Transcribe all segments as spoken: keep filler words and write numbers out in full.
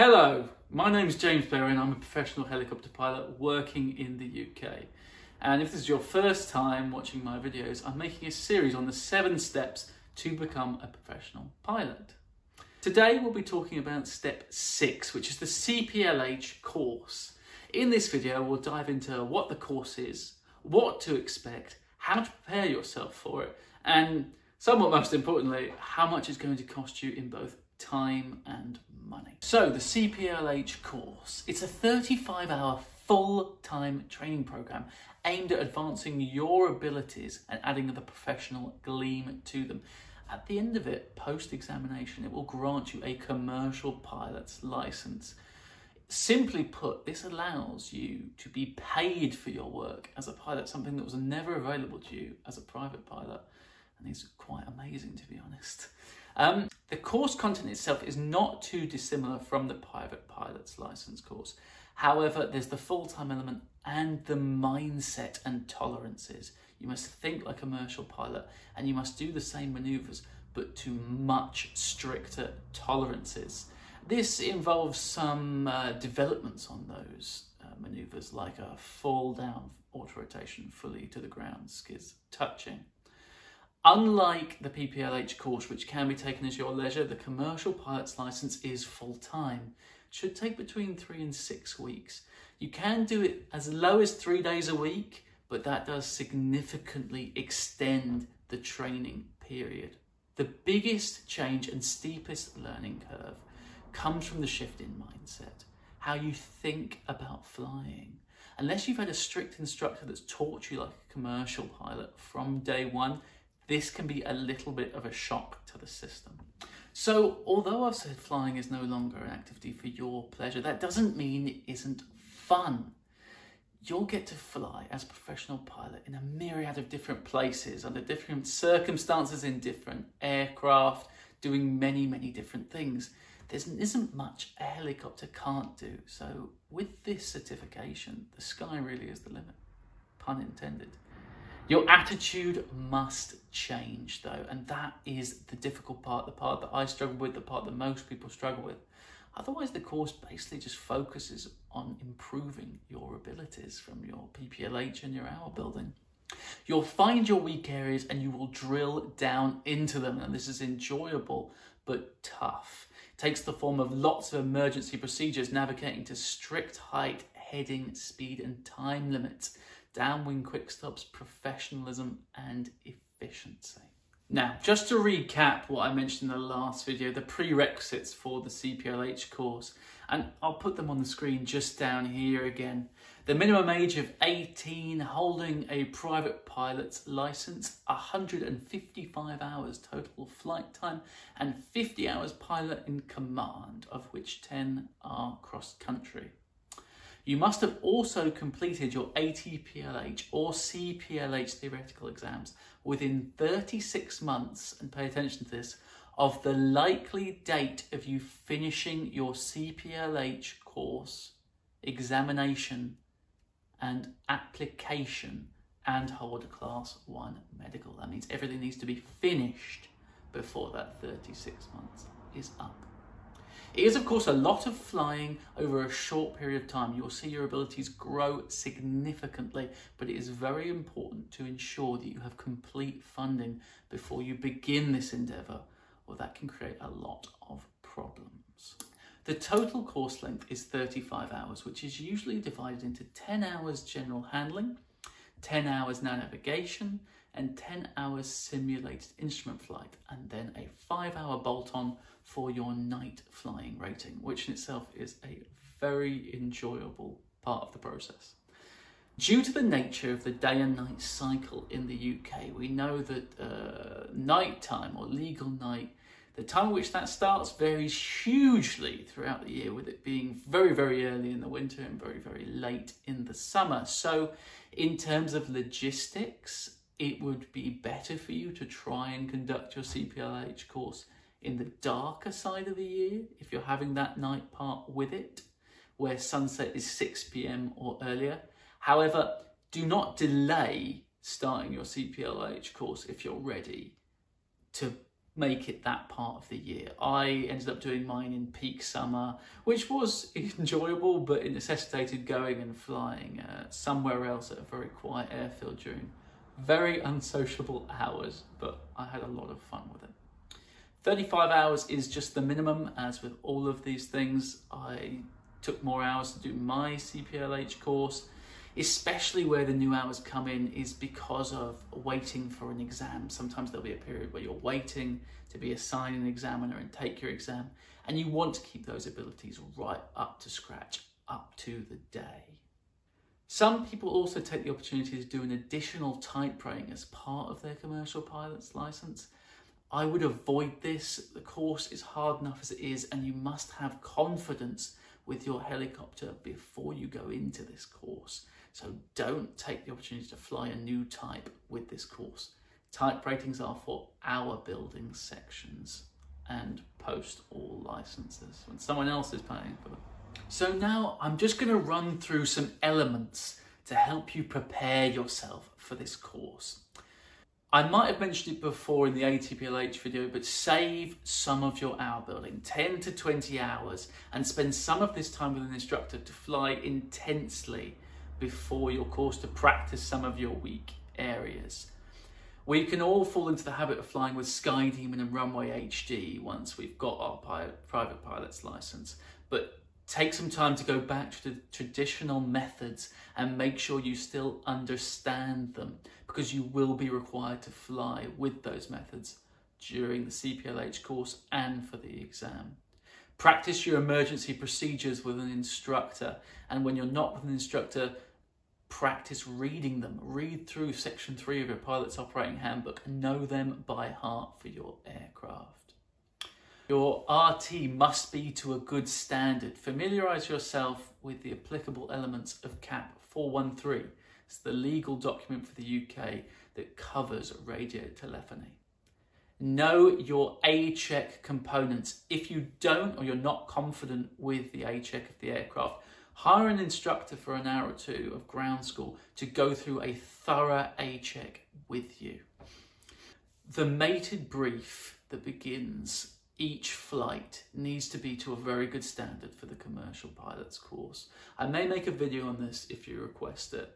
Hello, my name is James Berry and I'm a professional helicopter pilot working in the U K. And if this is your first time watching my videos, I'm making a series on the seven steps to become a professional pilot. Today we'll be talking about step six, which is the C P L H course. In this video, we'll dive into what the course is, what to expect, how to prepare yourself for it, and somewhat most importantly, how much it's going to cost you in both time and money. So the C P L H course, it's a thirty-five hour full-time training program aimed at advancing your abilities and adding the professional gleam to them. At the end of it, post-examination, it will grant you a commercial pilot's license. Simply put, this allows you to be paid for your work as a pilot, something that was never available to you as a private pilot. And it's quite amazing, to be honest. Um, the course content itself is not too dissimilar from the private pilot's license course. However, there's the full-time element and the mindset and tolerances. You must think like a commercial pilot and you must do the same maneuvers, but to much stricter tolerances. This involves some uh, developments on those uh, maneuvers, like a fall down, auto rotation, fully to the ground, skids, touching. Unlike the P P L H course, which can be taken as your leisure, the commercial pilot's license is full-time. It should take between three and six weeks. You can do it as low as three days a week, but that does significantly extend the training period. The biggest change and steepest learning curve comes from the shift in mindset, how you think about flying. Unless you've had a strict instructor that's taught you like a commercial pilot from day one, this can be a little bit of a shock to the system. So although I've said flying is no longer an activity for your pleasure, that doesn't mean it isn't fun. You'll get to fly as a professional pilot in a myriad of different places, under different circumstances, in different aircraft, doing many, many different things. There isn't much a helicopter can't do. So with this certification, the sky really is the limit, pun intended. Your attitude must change though, and that is the difficult part, the part that I struggle with, the part that most people struggle with. Otherwise, the course basically just focuses on improving your abilities from your P P L H and your hour building. You'll find your weak areas and you will drill down into them, and this is enjoyable but tough. It takes the form of lots of emergency procedures, navigating to strict height, heading, speed and time limits, downwind quick stops, professionalism and efficiency. Now, just to recap what I mentioned in the last video, the prerequisites for the C P L H course, and I'll put them on the screen just down here again. The minimum age of eighteen, holding a private pilot's license, one hundred fifty-five hours total flight time, and fifty hours pilot in command, of which ten are cross-country. You must have also completed your A T P L H or C P L H theoretical exams within thirty-six months, and pay attention to this, of the likely date of you finishing your C P L H course, examination and application, and hold a class one medical. That means everything needs to be finished before that thirty-six months is up. It is, of course, a lot of flying over a short period of time. You'll see your abilities grow significantly, but it is very important to ensure that you have complete funding before you begin this endeavour, or that can create a lot of problems. The total course length is thirty-five hours, which is usually divided into ten hours general handling, ten hours now navigation, and ten hours simulated instrument flight, and then a five hour bolt on for your night flying rating, which in itself is a very enjoyable part of the process. Due to the nature of the day and night cycle in the U K, we know that uh, night time or legal night, the time at which that starts varies hugely throughout the year, with it being very, very early in the winter and very, very late in the summer. So in terms of logistics, it would be better for you to try and conduct your C P L H course in the darker side of the year, if you're having that night part with it, where sunset is six p m or earlier. However, do not delay starting your C P L H course if you're ready to make it that part of the year. I ended up doing mine in peak summer, which was enjoyable, but it necessitated going and flying uh, somewhere else at a very quiet airfield during very unsociable hours, but I had a lot of fun with it. thirty-five hours is just the minimum, as with all of these things. I took more hours to do my C P L H course, especially where the new hours come in is because of waiting for an exam. Sometimes there'll be a period where you're waiting to be assigned an examiner and take your exam, and you want to keep those abilities right up to scratch, up to the day. Some people also take the opportunity to do an additional type rating as part of their commercial pilot's license. I would avoid this. The course is hard enough as it is, and you must have confidence with your helicopter before you go into this course. So don't take the opportunity to fly a new type with this course. Type ratings are for our building sections and post all licenses when someone else is paying for them. So now I'm just going to run through some elements to help you prepare yourself for this course. I might have mentioned it before in the A T P L H video, but save some of your hour building, ten to twenty hours, and spend some of this time with an instructor to fly intensely before your course to practice some of your weak areas. We can all fall into the habit of flying with Sky Demon and Runway H D once we've got our pilot, private pilot's license, but take some time to go back to the traditional methods and make sure you still understand them, because you will be required to fly with those methods during the C P L H course and for the exam. Practice your emergency procedures with an instructor, and when you're not with an instructor, practice reading them. Read through section three of your pilot's operating handbook and know them by heart for your aircraft. Your R T must be to a good standard. Familiarise yourself with the applicable elements of CAP four one three. It's the legal document for the U K that covers radio telephony. Know your A-check components. If you don't, or you're not confident with the A-check of the aircraft, hire an instructor for an hour or two of ground school to go through a thorough A-check with you. The mated brief that begins each flight needs to be to a very good standard for the commercial pilot's course. I may make a video on this if you request it,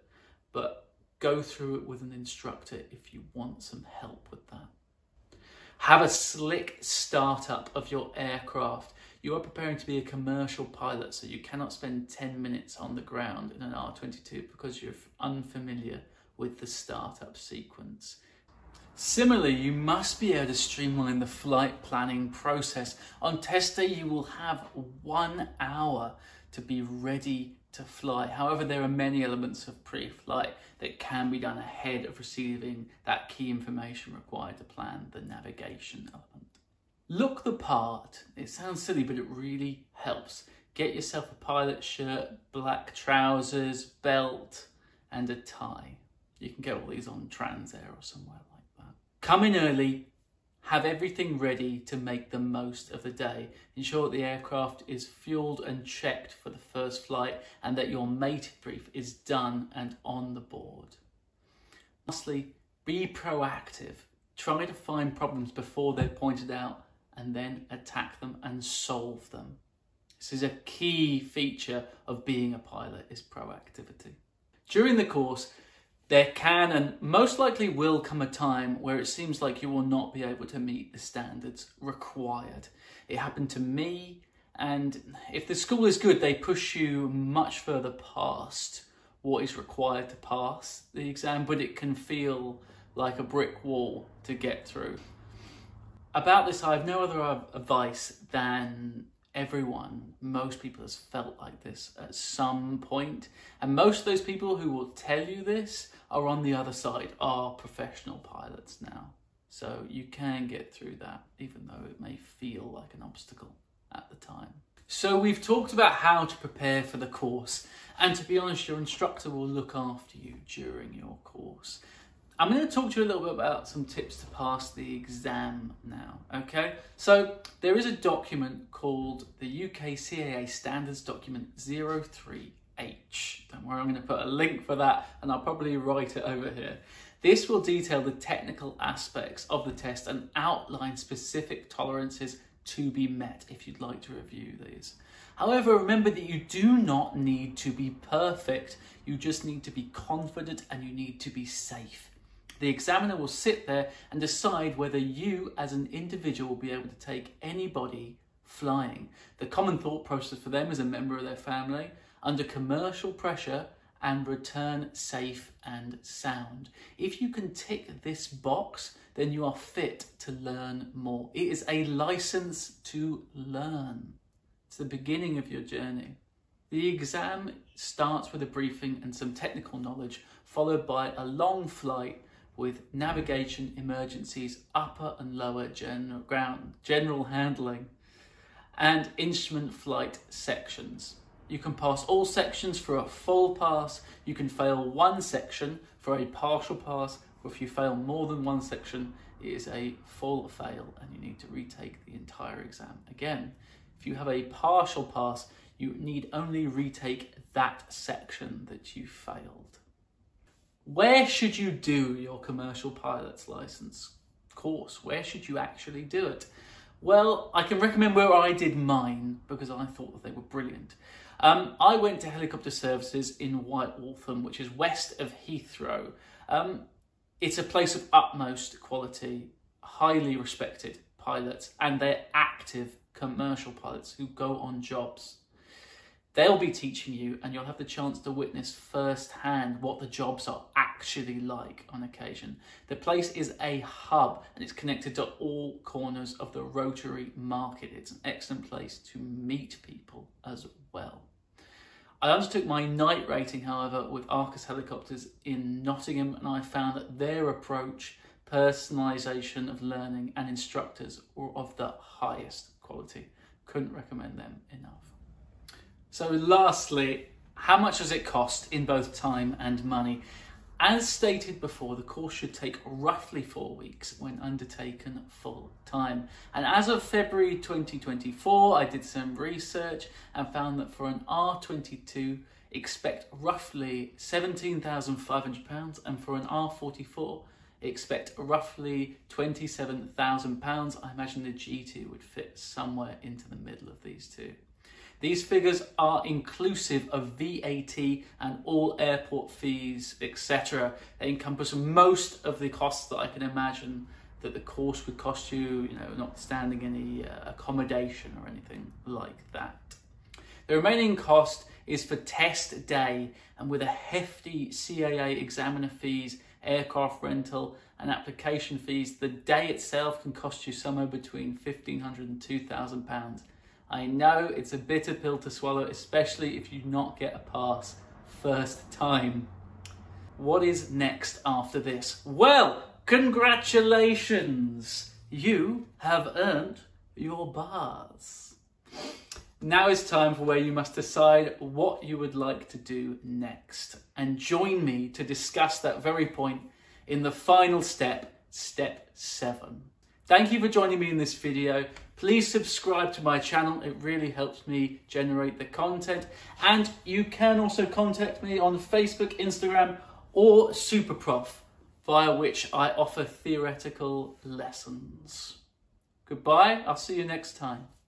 but go through it with an instructor if you want some help with that. Have a slick startup of your aircraft. You are preparing to be a commercial pilot, so you cannot spend ten minutes on the ground in an R twenty-two because you're unfamiliar with the startup sequence. Similarly, you must be able to streamline the flight planning process. On test day, you will have one hour to be ready to fly. However, there are many elements of pre-flight that can be done ahead of receiving that key information required to plan the navigation element. Look the part. It sounds silly, but it really helps. Get yourself a pilot shirt, black trousers, belt, and a tie. You can get all these on Transair or somewhere. Come in early, have everything ready to make the most of the day. Ensure that the aircraft is fueled and checked for the first flight, and that your mated brief is done and on the board. Lastly, be proactive. Try to find problems before they're pointed out and then attack them and solve them. This is a key feature of being a pilot, is proactivity. During the course, there can and most likely will come a time where it seems like you will not be able to meet the standards required. It happened to me, and if the school is good, they push you much further past what is required to pass the exam, but it can feel like a brick wall to get through. About this, I have no other advice than everyone, most people has felt like this at some point, and most of those people who will tell you this are on the other side, are professional pilots now. So you can get through that, even though it may feel like an obstacle at the time. So we've talked about how to prepare for the course, and to be honest, your instructor will look after you during your course. I'm going to talk to you a little bit about some tips to pass the exam now, okay? So there is a document called the U K C A A Standards Document oh three H. Don't worry, I'm going to put a link for that, and I'll probably write it over here. This will detail the technical aspects of the test and outline specific tolerances to be met if you'd like to review these. However, remember that you do not need to be perfect. You just need to be confident and you need to be safe. The examiner will sit there and decide whether you as an individual will be able to take anybody flying. The common thought process for them is a member of their family under commercial pressure and return safe and sound. If you can tick this box, then you are fit to learn more. It is a license to learn. It's the beginning of your journey. The exam starts with a briefing and some technical knowledge, followed by a long flight with navigation, emergencies, upper and lower general ground, general handling, and instrument flight sections. You can pass all sections for a full pass. You can fail one section for a partial pass, or if you fail more than one section, it is a full fail and you need to retake the entire exam again. If you have a partial pass, you need only retake that section that you failed. Where should you do your commercial pilot's license course? Where should you actually do it? Well, I can recommend where I did mine because I thought that they were brilliant. Um, I went to Helicopter Services in White Waltham, which is west of Heathrow. Um, it's a place of utmost quality, highly respected pilots, and they're active commercial pilots who go on jobs. They'll be teaching you and you'll have the chance to witness firsthand what the jobs are actually like on occasion. The place is a hub and it's connected to all corners of the rotary market. It's an excellent place to meet people as well. I undertook my night rating, however, with Arcus Helicopters in Nottingham, and I found that their approach, personalisation of learning and instructors were of the highest quality. Couldn't recommend them enough. So lastly, how much does it cost in both time and money? As stated before, the course should take roughly four weeks when undertaken full time. And as of February twenty twenty-four, I did some research and found that for an R twenty-two, expect roughly seventeen thousand five hundred pounds, and for an R forty-four, expect roughly twenty-seven thousand pounds. I imagine the G two would fit somewhere into the middle of these two. These figures are inclusive of V A T and all airport fees, et cetera. They encompass most of the costs that I can imagine that the course would cost you, you know, notwithstanding any uh, accommodation or anything like that. The remaining cost is for test day, and with a hefty C A A examiner fees, aircraft rental and application fees, the day itself can cost you somewhere between fifteen hundred pounds and two thousand pounds. I know it's a bitter pill to swallow, especially if you do not get a pass first time. What is next after this? Well, congratulations! You have earned your bars. Now it's time for where you must decide what you would like to do next. And join me to discuss that very point in the final step, step seven. Thank you for joining me in this video. Please subscribe to my channel. It really helps me generate the content. And you can also contact me on Facebook, Instagram, or Superprof, via which I offer theoretical lessons. Goodbye. I'll see you next time.